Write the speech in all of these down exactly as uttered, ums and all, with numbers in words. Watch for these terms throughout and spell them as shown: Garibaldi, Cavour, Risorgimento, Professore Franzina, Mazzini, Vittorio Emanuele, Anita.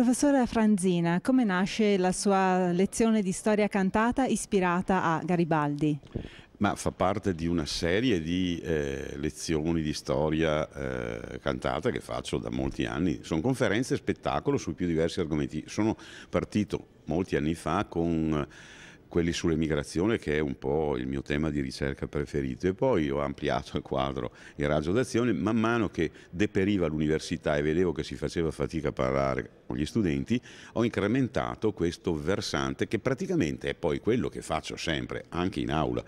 Professore Franzina, come nasce la sua lezione di storia cantata ispirata a Garibaldi? Ma fa parte di una serie di eh, lezioni di storia eh, cantata che faccio da molti anni. Sono conferenze e spettacolo sui più diversi argomenti. Sono partito molti anni fa con quelli sull'emigrazione, che è un po' il mio tema di ricerca preferito, e poi ho ampliato il quadro, il raggio d'azione. Man mano che deperiva l'università e vedevo che si faceva fatica a parlare con gli studenti, ho incrementato questo versante, che praticamente è poi quello che faccio sempre, anche in aula.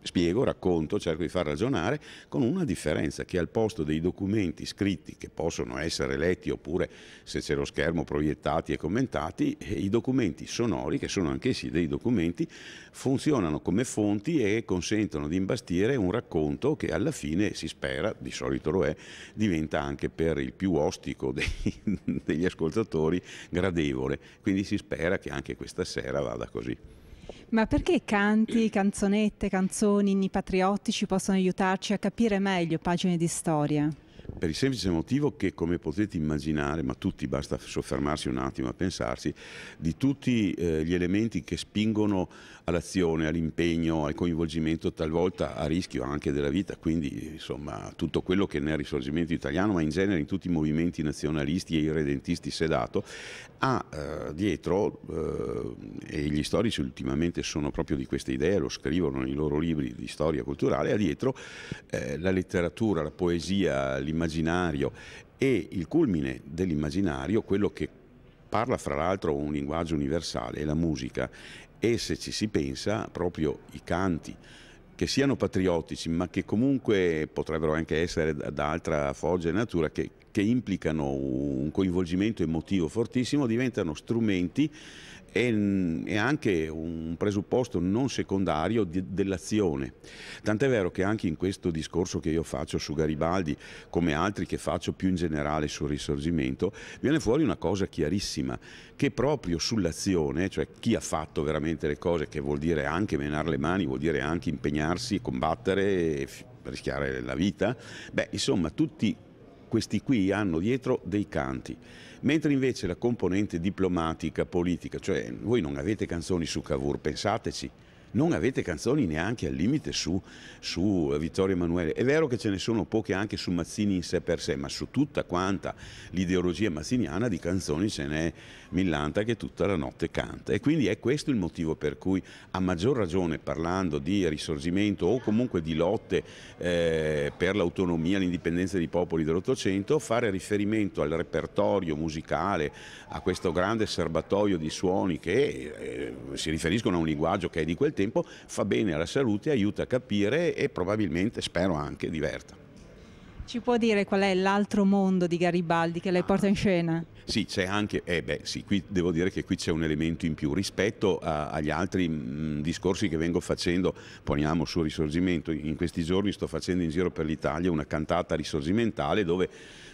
Spiego, racconto, cerco di far ragionare, con una differenza: che al posto dei documenti scritti, che possono essere letti oppure, se c'è lo schermo, proiettati e commentati, i documenti sonori, che sono anch'essi dei documenti, funzionano come fonti e consentono di imbastire un racconto che alla fine, si spera, di solito lo è, diventa anche per il più ostico dei, degli ascoltatori gradevole. Quindi si spera che anche questa sera vada così. Ma perché canti, canzonette, canzoni, inni patriottici possono aiutarci a capire meglio pagine di storia? Per il semplice motivo che, come potete immaginare, ma tutti, basta soffermarsi un attimo a pensarci, di tutti eh, gli elementi che spingono all'azione, all'impegno, al coinvolgimento, talvolta a rischio anche della vita. Quindi, insomma, tutto quello che nel Risorgimento italiano, ma in genere in tutti i movimenti nazionalisti e irredentisti si è dato, ha eh, dietro, eh, e gli storici ultimamente sono proprio di queste idee, lo scrivono nei loro libri di storia culturale, ha dietro eh, la letteratura, la poesia, l'immaginario, e il culmine dell'immaginario, quello che parla fra l'altro un linguaggio universale, è la musica. E se ci si pensa, proprio i canti, che siano patriottici ma che comunque potrebbero anche essere da altra foggia e natura, che, che implicano un coinvolgimento emotivo fortissimo, diventano strumenti e, e anche un presupposto non secondario dell'azione. Tant'è vero che anche in questo discorso che io faccio su Garibaldi, come altri che faccio più in generale sul Risorgimento, viene fuori una cosa chiarissima, che proprio sull'azione, cioè chi ha fatto veramente le cose, che vuol dire anche menare le mani, vuol dire anche impegnare, combattere, rischiare la vita, beh, insomma, tutti questi qui hanno dietro dei canti. Mentre invece la componente diplomatica, politica, cioè voi non avete canzoni su Cavour, pensateci, non avete canzoni neanche al limite su, su Vittorio Emanuele. È vero che ce ne sono poche anche su Mazzini in sé per sé, ma su tutta quanta l'ideologia mazziniana di canzoni ce n'è millanta che tutta la notte canta. E quindi è questo il motivo per cui, a maggior ragione parlando di risorgimento o comunque di lotte eh, per l'autonomia, l'indipendenza dei popoli dell'Ottocento, fare riferimento al repertorio musicale, a questo grande serbatoio di suoni che eh, si riferiscono a un linguaggio che è di quel tempo, fa bene alla salute, aiuta a capire e probabilmente, spero, anche diverta. Ci può dire qual è l'altro mondo di Garibaldi che lei ah, porta in scena? Sì, c'è anche, eh beh sì, qui devo dire che qui c'è un elemento in più rispetto a, agli altri mh, discorsi che vengo facendo, poniamo sul Risorgimento. In questi giorni sto facendo in giro per l'Italia una cantata risorgimentale dove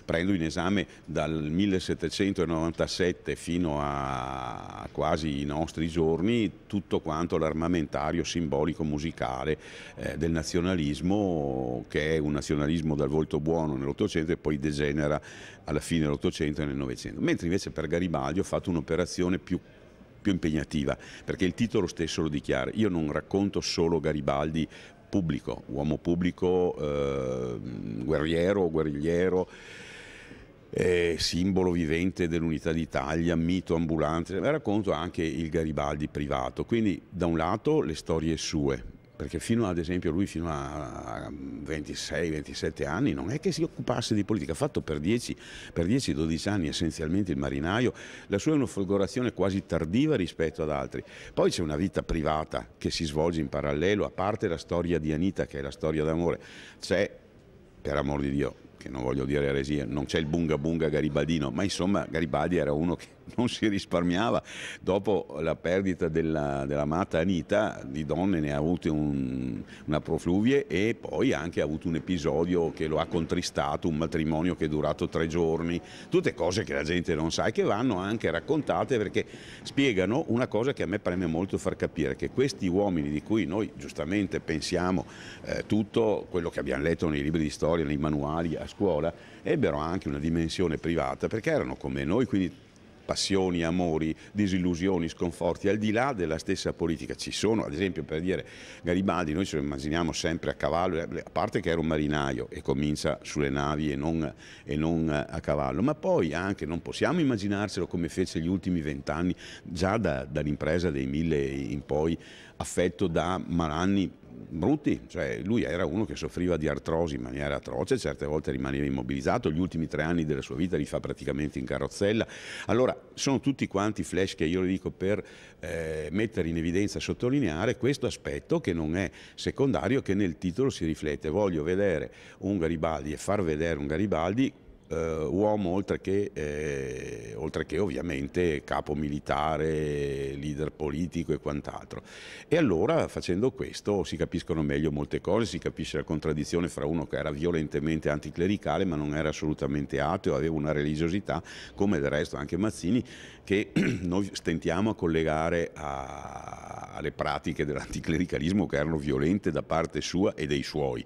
prendo in esame dal millesettecentonovantasette fino a quasi i nostri giorni tutto quanto l'armamentario simbolico musicale eh, del nazionalismo, che è un nazionalismo dal volto buono nell'Ottocento e poi degenera alla fine dell'Ottocento e nel Novecento. Mentre invece per Garibaldi ho fatto un'operazione più più impegnativa, perché il titolo stesso lo dichiara. Io non racconto solo Garibaldi pubblico, uomo pubblico, eh, guerriero, guerrigliero, Eh, simbolo vivente dell'unità d'Italia, mito ambulante, ma racconto anche il Garibaldi privato. Quindi da un lato le storie sue, perché fino ad esempio lui fino a ventisei ventisette anni non è che si occupasse di politica, ha fatto per dieci dodici anni essenzialmente il marinaio. La sua è una folgorazione quasi tardiva rispetto ad altri. Poi c'è una vita privata che si svolge in parallelo, a parte la storia di Anita, che è la storia d'amore. C'è, per amor di Dio, che non voglio dire eresia, non c'è il bunga bunga garibaldino, ma insomma Garibaldi era uno che non si risparmiava. Dopo la perdita della, dell'amata Anita, di donne ne ha avute un, una profluvie, e poi anche ha avuto un episodio che lo ha contristato, un matrimonio che è durato tre giorni, tutte cose che la gente non sa e che vanno anche raccontate, perché spiegano una cosa che a me preme molto far capire, che questi uomini di cui noi giustamente pensiamo eh, tutto quello che abbiamo letto nei libri di storia, nei manuali, a scuola, ebbero anche una dimensione privata, perché erano come noi, quindi passioni, amori, disillusioni, sconforti, al di là della stessa politica. Ci sono, ad esempio, per dire, Garibaldi, noi ce lo immaginiamo sempre a cavallo, a parte che era un marinaio e comincia sulle navi e non, e non a cavallo, ma poi anche non possiamo immaginarcelo come fece gli ultimi vent'anni, già da, dall'impresa dei mille in poi, affetto da malanni brutti, cioè lui era uno che soffriva di artrosi in maniera atroce, certe volte rimaneva immobilizzato, gli ultimi tre anni della sua vita li fa praticamente in carrozzella. Allora sono tutti quanti flash che io le dico per eh, mettere in evidenza, sottolineare questo aspetto che non è secondario, che nel titolo si riflette. Voglio vedere un Garibaldi e far vedere un Garibaldi Uh, uomo oltre che, eh, oltre che ovviamente capo militare, leader politico e quant'altro. E allora facendo questo si capiscono meglio molte cose, si capisce la contraddizione fra uno che era violentemente anticlericale ma non era assolutamente ateo, aveva una religiosità, come del resto anche Mazzini, che noi stentiamo a collegare a, alle pratiche dell'anticlericalismo, che erano violente da parte sua e dei suoi.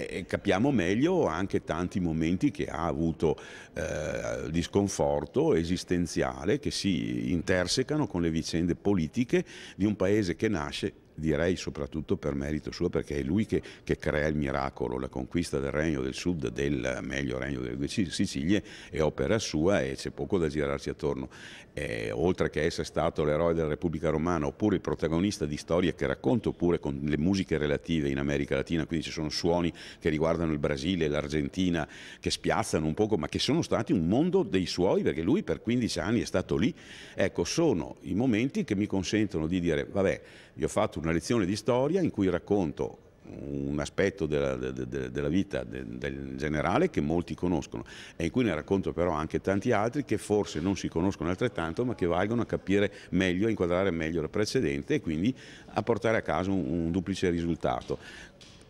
E capiamo meglio anche tanti momenti che ha avuto eh, di sconforto esistenziale, che si intersecano con le vicende politiche di un paese che nasce, direi soprattutto per merito suo, perché è lui che, che crea il miracolo, la conquista del Regno del Sud, del meglio Regno delle Due Sicilie, è opera sua e c'è poco da girarsi attorno. Eh, oltre che essere stato l'eroe della Repubblica Romana, oppure il protagonista di storie che racconta, oppure con le musiche relative in America Latina, quindi ci sono suoni che riguardano il Brasile, l'Argentina, che spiazzano un poco, ma che sono stati un mondo dei suoi, perché lui per quindici anni è stato lì. Ecco, sono i momenti che mi consentono di dire, vabbè, io ho fatto una lezione di storia in cui racconto un aspetto della, de, de, della vita de, del generale che molti conoscono e in cui ne racconto però anche tanti altri che forse non si conoscono altrettanto, ma che valgono a capire meglio, a inquadrare meglio il precedente e quindi a portare a casa un, un duplice risultato,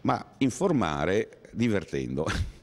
ma informare divertendo.